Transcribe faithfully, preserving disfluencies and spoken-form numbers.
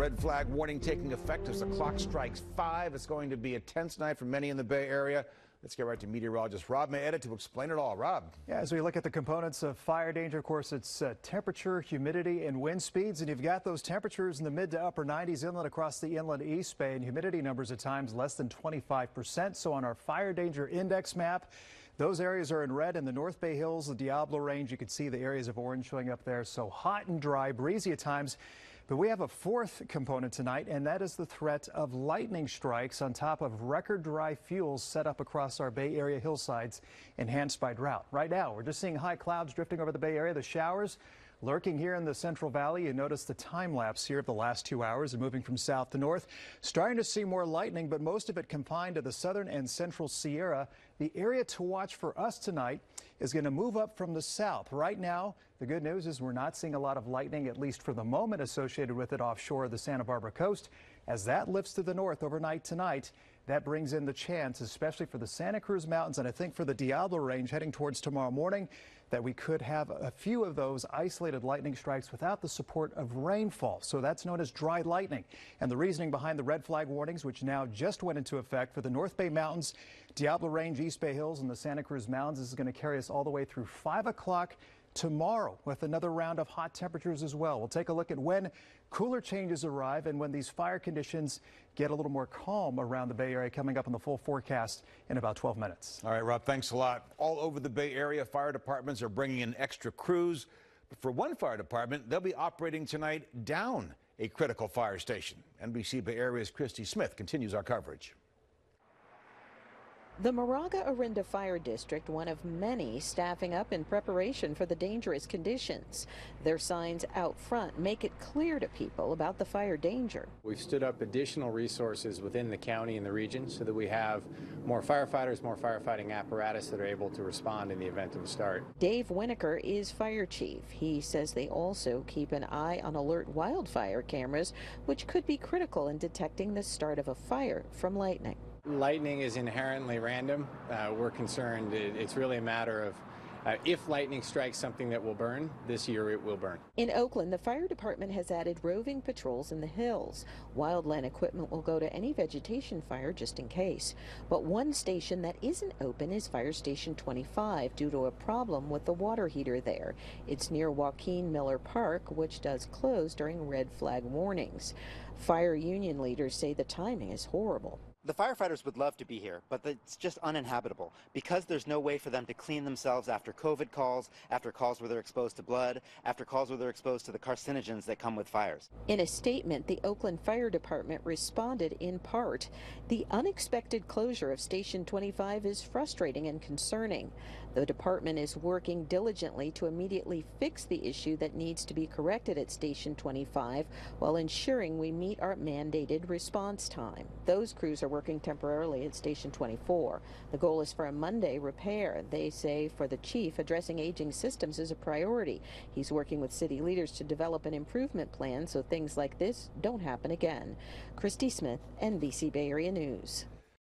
red flag warning taking effect as the clock strikes five. It's going to be a tense night for many in the Bay Area. Let's get right to meteorologist Rob Mayeda to explain it all. Rob. Yeah, as we look at the components of fire danger, of course, it's uh, temperature, humidity, and wind speeds. And you've got those temperatures in the mid to upper nineties inland across the inland East Bay, and humidity numbers at times less than twenty-five percent. So on our fire danger index map, those areas are in red. In the North Bay Hills, the Diablo Range, you can see the areas of orange showing up there. So hot and dry, breezy at times. But we have a fourth component tonight, and that is the threat of lightning strikes on top of record dry fuels set up across our Bay Area hillsides, enhanced by drought. Right now, we're just seeing high clouds drifting over the Bay Area. The showers lurking here in the Central Valley. You notice the time lapse here of the last two hours and moving from south to north. Starting to see more lightning, but most of it confined to the southern and central Sierra. The area to watch for us tonight is going to move up from the south. Right now, the good news is we're not seeing a lot of lightning, at least for the moment, associated with it offshore of the Santa Barbara coast. As that lifts to the north overnight tonight, that brings in the chance, especially for the Santa Cruz Mountains and I think for the Diablo Range heading towards tomorrow morning, that we could have a few of those isolated lightning strikes without the support of rainfall. So that's known as dry lightning. And the reasoning behind the red flag warnings, which now just went into effect for the North Bay Mountains, Diablo Range, East Bay Hills, and the Santa Cruz Mountains, this is going to carry us all the way through five o'clock tomorrow with another round of hot temperatures as well. We'll take a look at when cooler changes arrive and when these fire conditions get a little more calm around the Bay Area, coming up on the full forecast in about twelve minutes. All right, Rob, thanks a lot. All over the Bay Area, fire departments are bringing in extra crews. But for one fire department, they'll be operating tonight down a critical fire station. N B C Bay Area's Christy Smith continues our coverage. The Moraga-Orinda Fire District, one of many staffing up in preparation for the dangerous conditions. Their signs out front make it clear to people about the fire danger. We've stood up additional resources within the county and the region so that we have more firefighters, more firefighting apparatus that are able to respond in the event of a start. Dave Winneker is fire chief. He says they also keep an eye on alert wildfire cameras, which could be critical in detecting the start of a fire from lightning. Lightning is inherently random. Uh, we're concerned it, it's really a matter of uh, if lightning strikes something that will burn, this year it will burn. In Oakland, the fire department has added roving patrols in the hills. Wildland equipment will go to any vegetation fire just in case. But one station that isn't open is Fire Station twenty-five due to a problem with the water heater there. It's near Joaquin Miller Park, which does close during red flag warnings. Fire union leaders say the timing is horrible. The firefighters would love to be here, but it's just uninhabitable because there's no way for them to clean themselves after COVID calls, after calls where they're exposed to blood, after calls where they're exposed to the carcinogens that come with fires. In a statement, the Oakland Fire Department responded in part, "The unexpected closure of Station twenty-five is frustrating and concerning. The department is working diligently to immediately fix the issue that needs to be corrected at Station twenty-five while ensuring we meet our mandated response time." Those crews are working temporarily at Station twenty-four. The goal is for a Monday repair. They say for the chief, addressing aging systems is a priority. He's working with city leaders to develop an improvement plan so things like this don't happen again. Christy Smith, N B C Bay Area News.